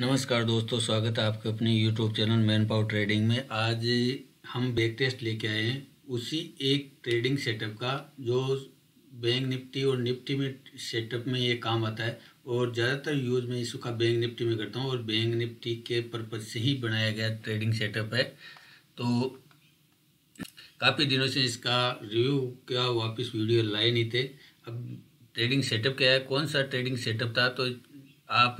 नमस्कार दोस्तों, स्वागत है आपके अपने YouTube channel man power trading में। आज हम बैक टेस्ट लेके आए हैं उसी एक ट्रेडिंग सेटअप का जो बैंक निफ्टी और निफ्टी में सेटअप में ये काम आता है और ज़्यादातर यूज़ में इसका बैंक निफ्टी में करता हूँ और बैंक निफ्टी के पर्पज़ से ही बनाया गया ट्रेडिंग सेटअप है। तो काफ़ी दिनों से इसका रिव्यू का वापस वीडियो लाए नहीं थे। अब ट्रेडिंग सेटअप क्या है, कौन सा ट्रेडिंग सेटअप था, तो आप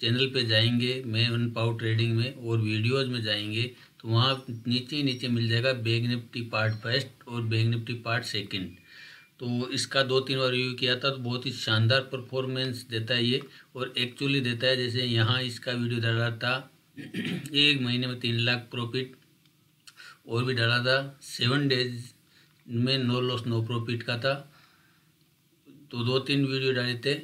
चैनल पे जाएंगे मैन पावर ट्रेडिंग में और वीडियोस में जाएंगे तो वहाँ नीचे मिल जाएगा बैंक निफ्टी पार्ट फर्स्ट और बैंक निफ्टी पार्ट सेकंड। तो इसका 2-3 बार रिव्यू किया था, तो बहुत ही शानदार परफॉर्मेंस देता है ये और एक्चुअली देता है। जैसे यहाँ इसका वीडियो डाला था, एक महीने में 3 लाख प्रॉफिट, और भी डाला था 7 डेज में नो लॉस नो प्रॉफिट का था, तो 2-3 वीडियो डाले थे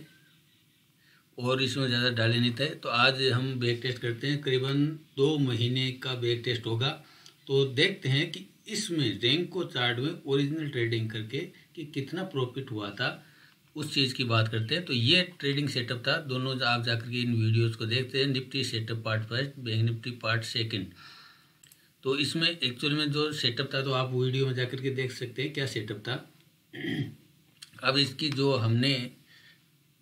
और इसमें ज़्यादा डाले नहीं थे। तो आज हम बैक टेस्ट करते हैं, करीबन 2 महीने का बैक टेस्ट होगा। तो देखते हैं कि इसमें रेंको चार्ट में ओरिजिनल ट्रेडिंग करके कि कितना प्रॉफिट हुआ था, उस चीज़ की बात करते हैं। तो ये ट्रेडिंग सेटअप था, दोनों आप जाकर के इन वीडियोस को देखते हैं, Nifty setup part first, bank Nifty part second. तो इसमें एक्चुअल में जो सेटअप था, तो आप वीडियो में जाकर के देख सकते हैं क्या सेटअप था। अब इसकी जो हमने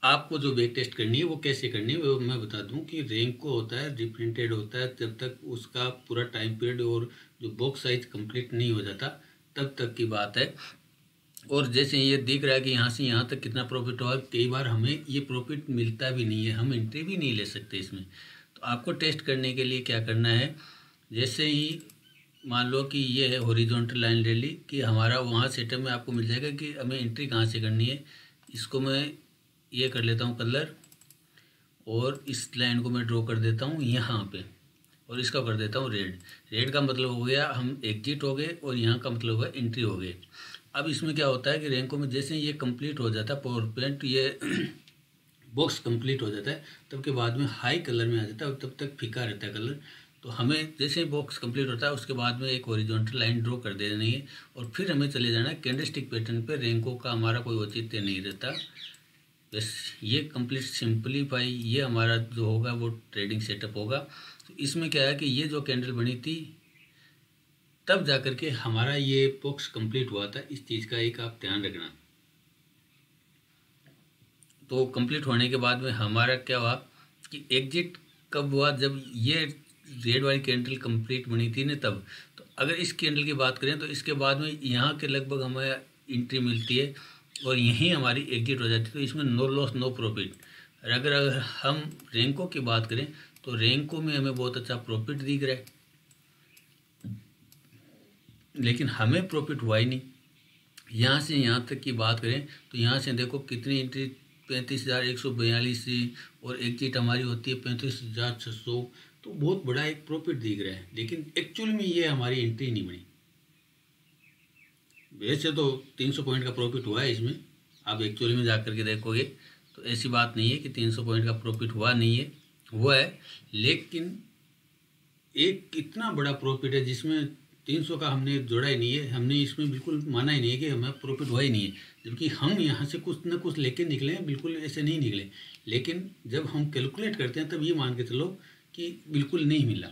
आपको जो बैक टेस्ट करनी है वो कैसे करनी है वो मैं बता दूं कि रेंको होता है रिप्रिंटेड होता है, जब तक उसका पूरा टाइम पीरियड और जो बॉक्स साइज कंप्लीट नहीं हो जाता तब तक की बात है। और जैसे ये दिख रहा है कि यहाँ से यहाँ तक कितना प्रॉफिट हुआ, कई बार हमें ये प्रॉफिट मिलता भी नहीं है, हम एंट्री भी नहीं ले सकते इसमें। तो आपको टेस्ट करने के लिए क्या करना है, जैसे ही मान लो कि ये है हॉरिजॉन्टल लाइन ले ली कि हमारा वहाँ सेटअप में आपको मिल जाएगा कि हमें एंट्री कहाँ से करनी है। इसको मैं ये कर लेता हूँ कलर और इस लाइन को मैं ड्रॉ कर देता हूँ यहाँ पे और इसका कर देता हूँ रेड। रेड का मतलब हो गया हम एग्जिट हो गए और यहाँ का मतलब हुआ एंट्री हो गए। अब इसमें क्या होता है कि रेंको में जैसे ये कंप्लीट हो जाता है, पावर पॉइंट ये बॉक्स कंप्लीट हो जाता है, तब के बाद में हाई कलर में आ जाता है और तब तक फीका रहता है कलर। तो हमें जैसे ही बॉक्स कंप्लीट होता है उसके बाद में एक हॉरिजॉन्टल लाइन ड्रॉ कर देनी है और फिर हमें चले जाना है कैंडलस्टिक पैटर्न पे। रेंको का हमारा कोई औचित्य नहीं रहता, बस ये कंप्लीट सिंपलीफाई ये हमारा जो होगा वो ट्रेडिंग सेटअप होगा। तो इसमें क्या है कि ये जो कैंडल बनी थी तब जाकर के हमारा ये बॉक्स कंप्लीट हुआ था, इस चीज़ का एक आप ध्यान रखना। तो कंप्लीट होने के बाद में हमारा क्या हुआ कि एग्जिट कब हुआ, जब ये रेड वाली कैंडल कंप्लीट बनी थी ना तब। तो अगर इस कैंडल की बात करें तो इसके बाद में यहाँ के लगभग हमें एंट्री मिलती है और यहीं हमारी एग्जिट हो जाती है, तो इसमें नो लॉस नो प्रॉफिट। और अगर हम रेंको की बात करें तो रेंको में हमें बहुत अच्छा प्रॉफिट दिख रहा है, लेकिन हमें प्रॉफिट हुआ ही नहीं। यहाँ से यहाँ तक की बात करें तो यहाँ से देखो कितनी एंट्री 35,142 और एग्जिट हमारी होती है 35,600, तो बहुत बड़ा एक प्रॉफिट दिख रहा है, लेकिन एक्चुअल में ये हमारी एंट्री नहीं बनी। वैसे तो 300 पॉइंट का प्रॉफिट हुआ है इसमें, आप एक्चुअल में जाकर के देखोगे तो ऐसी बात नहीं है कि 300 पॉइंट का प्रॉफिट हुआ नहीं है, हुआ है, लेकिन एक इतना बड़ा प्रॉफिट है जिसमें 300 का हमने जोड़ा ही नहीं है, हमने इसमें बिल्कुल माना ही नहीं है कि हमें प्रॉफिट हुआ ही नहीं है, जबकि हम यहाँ से कुछ ना कुछ लेके निकले, बिल्कुल ऐसे नहीं निकले। लेकिन जब हम कैलकुलेट करते हैं तब ये मान के चलो कि बिल्कुल नहीं मिला।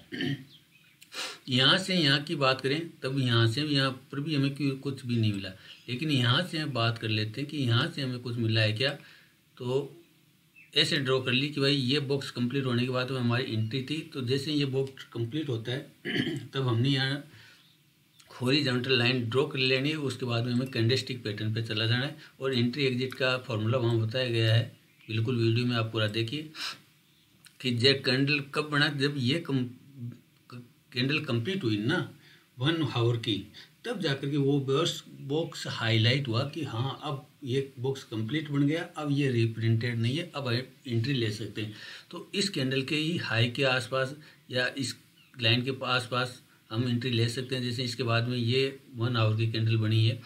यहाँ से यहाँ की बात करें तब यहाँ से यहाँ पर भी हमें कुछ भी नहीं मिला, लेकिन यहाँ से हम बात कर लेते हैं कि यहाँ से हमें कुछ मिला है क्या। तो ऐसे ड्रॉ कर ली कि भाई ये बॉक्स कंप्लीट होने के बाद में हमारी एंट्री थी, तो जैसे ये बॉक्स कंप्लीट होता है तब हमने यहाँ हॉरिजॉन्टल लाइन ड्रॉ कर लेनी है, उसके बाद में हमें कैंडलस्टिक पैटर्न पर चला जाना है और एंट्री एग्जिट का फॉर्मूला वहाँ बताया गया है, बिल्कुल वीडियो में आप पूरा देखिए कि ये कैंडल कब बना, जब ये कैंडल कंप्लीट हुई ना 1 आवर की, तब जाकर के वो बॉक्स हाईलाइट हुआ कि हाँ अब ये बॉक्स कंप्लीट बन गया, अब ये रिप्रिंटेड नहीं है, अब एंट्री ले सकते हैं। तो इस कैंडल के ही हाई के आसपास या इस लाइन के आसपास हम एंट्री ले सकते हैं। जैसे इसके बाद में ये 1 आवर की कैंडल बनी है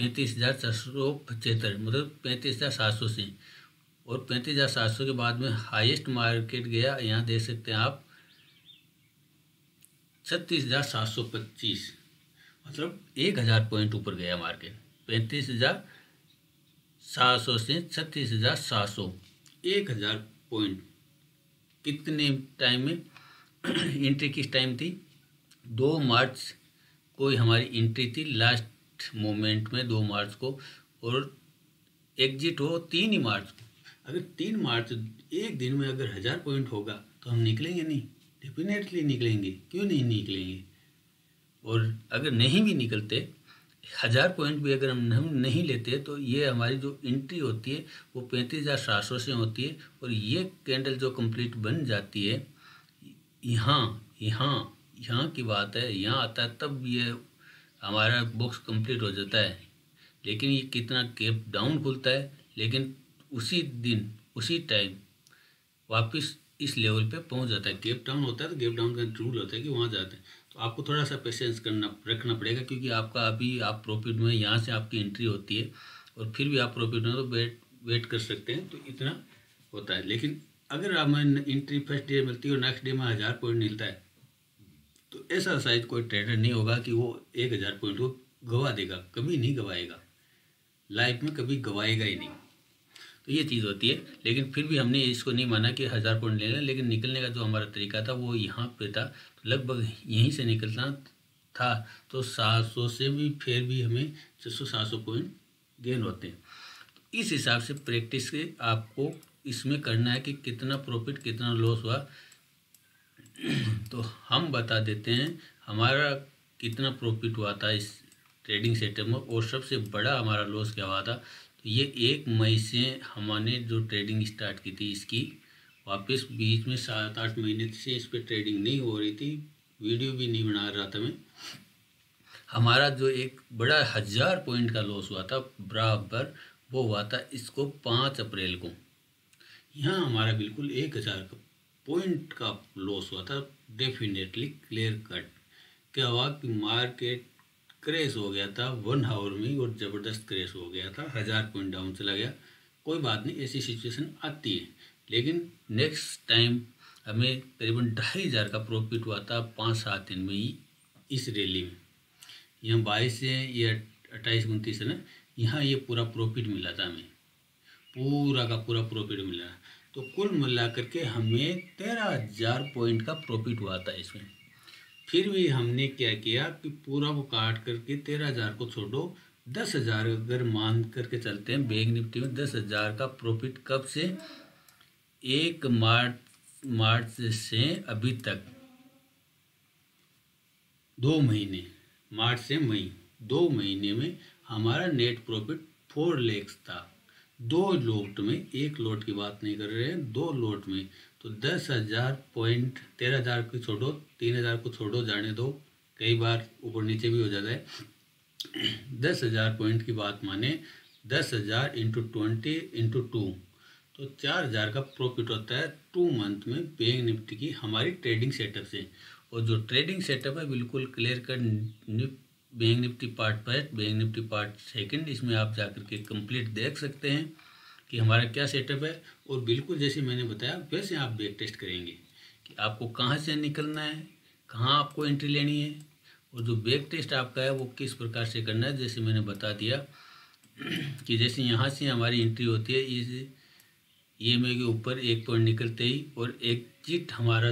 35,475, मतलब 35,700 से, और 35,700 के बाद में हाईएस्ट मार्केट गया, यहाँ देख सकते हैं आप 36,725, मतलब 1,000 पॉइंट ऊपर गया मार्केट, 35,700 से 36,700, 1,000 पॉइंट। कितने टाइम में एंट्री किस टाइम थी, 2 मार्च को ही हमारी एंट्री थी लास्ट मोमेंट में 2 मार्च को, और एग्जिट हो 3 मार्च को। अगर 3 मार्च एक दिन में अगर 1000 पॉइंट होगा तो हम निकलेंगे नहीं, डेफिनेटली निकलेंगे, क्यों नहीं निकलेंगे। और अगर नहीं भी निकलते, 1000 पॉइंट भी अगर हम नहीं लेते तो ये हमारी जो एंट्री होती है वो 35,700 से होती है, और ये कैंडल जो कंप्लीट बन जाती है, यहाँ की बात है, यहाँ आता है तब ये हमारा बॉक्स कंप्लीट हो जाता है। लेकिन ये कितना गैप डाउन खुलता है, लेकिन उसी दिन उसी टाइम वापस इस लेवल पे पहुंच जाता है। गैप डाउन होता है तो गैप डाउन का रूल होता है कि वहाँ जाते हैं, तो आपको थोड़ा सा पेशेंस करना रखना पड़ेगा, क्योंकि आपका अभी आप प्रॉफिट में, यहाँ से आपकी एंट्री होती है और फिर भी आप प्रॉफिट में तो वेट कर सकते हैं, तो इतना होता है। लेकिन अगर हमें एंट्री फर्स्ट डे मिलती है और नेक्स्ट डे में 1000 पॉइंट मिलता है, तो ऐसा शायद कोई ट्रेडर नहीं होगा कि वो 1000 पॉइंट को गवा देगा, कभी नहीं गवाएगा, लाइफ में कभी गवाएगा ही नहीं। तो ये चीज़ होती है, लेकिन फिर भी हमने इसको नहीं माना कि 1000 पॉइंट लेना, लेकिन निकलने का जो हमारा तरीका था वो यहाँ पे था, तो लगभग यहीं से निकलना था, तो 700 से भी फिर भी हमें 600-700 पॉइंट गेन होते हैं। तो इस हिसाब से प्रैक्टिस के आपको इसमें करना है कि कितना प्रॉफिट कितना लॉस हुआ। तो हम बता देते हैं हमारा कितना प्रॉफिट हुआ था इस ट्रेडिंग सेटअप में, और सबसे बड़ा हमारा लॉस क्या हुआ था। तो ये 1 मई से हमने जो ट्रेडिंग स्टार्ट की थी इसकी, वापस बीच में 7-8 महीने से इस पर ट्रेडिंग नहीं हो रही थी, वीडियो भी नहीं बना रहा था मैं। हमारा जो एक बड़ा 1000 पॉइंट का लॉस हुआ था बराबर, वो हुआ था इसको 5 अप्रैल को। यहाँ हमारा बिल्कुल 1000 पॉइंट का लॉस हुआ था, डेफिनेटली क्लियर कट। क्या हुआ कि मार्केट क्रेश हो गया था 1 आवर में, और ज़बरदस्त क्रेश हो गया था, 1000 पॉइंट डाउन चला गया। कोई बात नहीं, ऐसी सिचुएशन आती है, लेकिन नेक्स्ट टाइम हमें करीबन 2500 का प्रॉफिट हुआ था 5-7 दिन में ही इस रैली में। यहाँ 22 से ये 28-29 से ना, यहाँ ये पूरा प्रॉफिट मिला था हमें, पूरा का पूरा प्रॉफिट मिला। तो कुल मिला करके हमें 13,000 पॉइंट का प्रॉफिट हुआ था इसमें। फिर भी हमने क्या किया कि पूरा वो काट करके 13,000 को छोड़ो, 10,000 अगर मान करके चलते हैं, बैंक निफ्टी में 10,000 का प्रॉफिट कब से, 1 मार्च से अभी तक 2 महीने, मार्च से मई 2 महीने में हमारा नेट प्रॉफिट 4 लाख था। 2 लॉट में, 1 लॉट की बात नहीं कर रहे हैं, 2 लॉट में। तो 10,000 पॉइंट, 13,000 को छोड़ो, 3,000 को छोड़ो, जाने दो, कई बार ऊपर नीचे भी हो जाता है। 10,000 पॉइंट की बात माने, 10,000 × 20 × 2 तो 4,000 का प्रॉफिट होता है 2 मंथ में बैंक निफ्टी की हमारी ट्रेडिंग सेटअप से। और जो ट्रेडिंग सेटअप है बिल्कुल clear cut, bank Nifty part first, bank Nifty part second, इसमें आप जाकर के कंप्लीट देख सकते हैं कि हमारा क्या सेटअप है। और बिल्कुल जैसे मैंने बताया वैसे आप बैक टेस्ट करेंगे कि आपको कहाँ से निकलना है, कहाँ आपको एंट्री लेनी है, और जो बैक टेस्ट आपका है वो किस प्रकार से करना है। जैसे मैंने बता दिया कि जैसे यहाँ से हमारी एंट्री होती है इस EMA के ऊपर 1 पॉइंट निकलते ही, और एग्जिट हमारा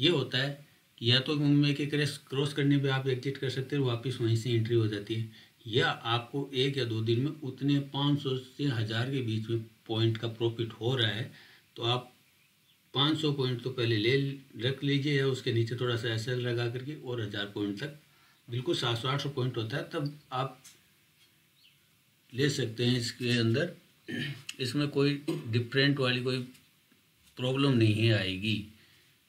ये होता है कि या तो EMA के क्रॉस करने पे आप एग्जिट कर सकते हो, वापस वहीं से एंट्री हो जाती है, या आपको 1 या 2 दिन में उतने 500 से 1000 के बीच में पॉइंट का प्रॉफिट हो रहा है, तो आप 500 पॉइंट तो पहले ले रख लीजिए, या उसके नीचे थोड़ा सा एसएल लगा करके, और 1000 पॉइंट तक बिल्कुल 700-800 पॉइंट होता है तब आप ले सकते हैं इसके अंदर। इसमें कोई डिफरेंट वाली कोई प्रॉब्लम नहीं आएगी,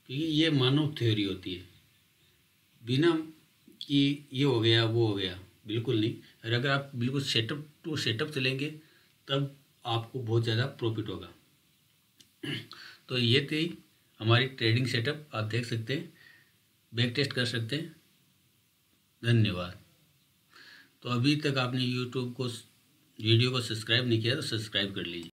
क्योंकि ये मानव थ्योरी होती है, बिना कि ये हो गया वो हो गया, बिल्कुल नहीं। और अगर आप बिल्कुल सेटअप टू सेटअप चलेंगे तब आपको बहुत ज़्यादा प्रॉफिट होगा। तो ये थी हमारी ट्रेडिंग सेटअप, आप देख सकते हैं, बैक टेस्ट कर सकते हैं। धन्यवाद। तो अभी तक आपने YouTube को वीडियो को सब्सक्राइब नहीं किया तो सब्सक्राइब कर लीजिए।